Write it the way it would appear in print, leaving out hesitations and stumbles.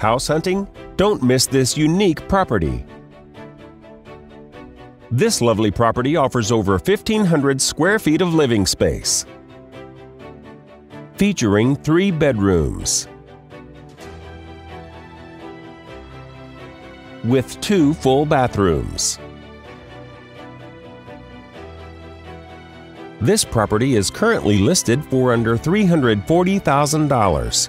House hunting? Don't miss this unique property. This lovely property offers over 1,500 square feet of living space, featuring 3 bedrooms with 2 full bathrooms. This property is currently listed for under $340,000.